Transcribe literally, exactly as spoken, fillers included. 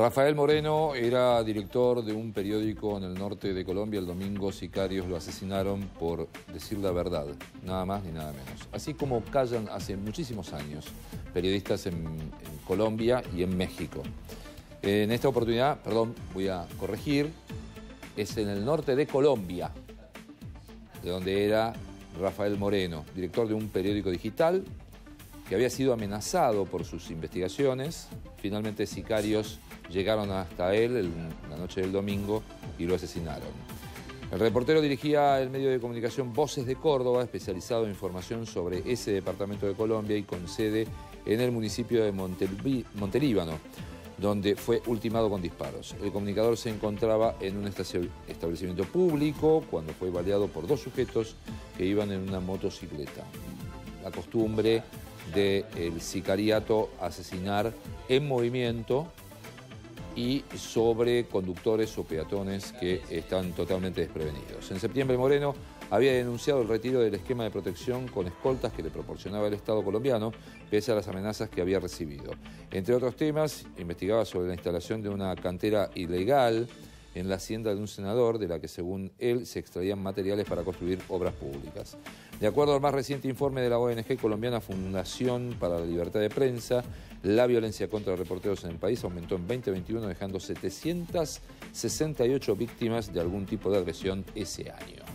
Rafael Moreno era director de un periódico en el norte de Colombia. El domingo sicarios lo asesinaron por decir la verdad, nada más ni nada menos. Así como callan hace muchísimos años periodistas en, en Colombia y en México. En esta oportunidad, perdón, voy a corregir, es en el norte de Colombia, de donde era Rafael Moreno, director de un periódico digital que había sido amenazado por sus investigaciones. Finalmente sicarios llegaron hasta él en la noche del domingo y lo asesinaron. El reportero dirigía el medio de comunicación Voces de Córdoba, especializado en información sobre ese departamento de Colombia y con sede en el municipio de Montelíbano, donde fue ultimado con disparos. El comunicador se encontraba en un establecimiento público cuando fue baleado por dos sujetos que iban en una motocicleta. La costumbre del sicariato asesinar en movimiento y sobre conductores o peatones que están totalmente desprevenidos. En septiembre Moreno había denunciado el retiro del esquema de protección con escoltas que le proporcionaba el Estado colombiano, pese a las amenazas que había recibido. Entre otros temas, investigaba sobre la instalación de una cantera ilegal en la hacienda de un senador, de la que según él se extraían materiales para construir obras públicas. De acuerdo al más reciente informe de la O N G colombiana Fundación para la Libertad de Prensa, la violencia contra reporteros en el país aumentó en veinte veintiuno, dejando setecientas sesenta y ocho víctimas de algún tipo de agresión ese año.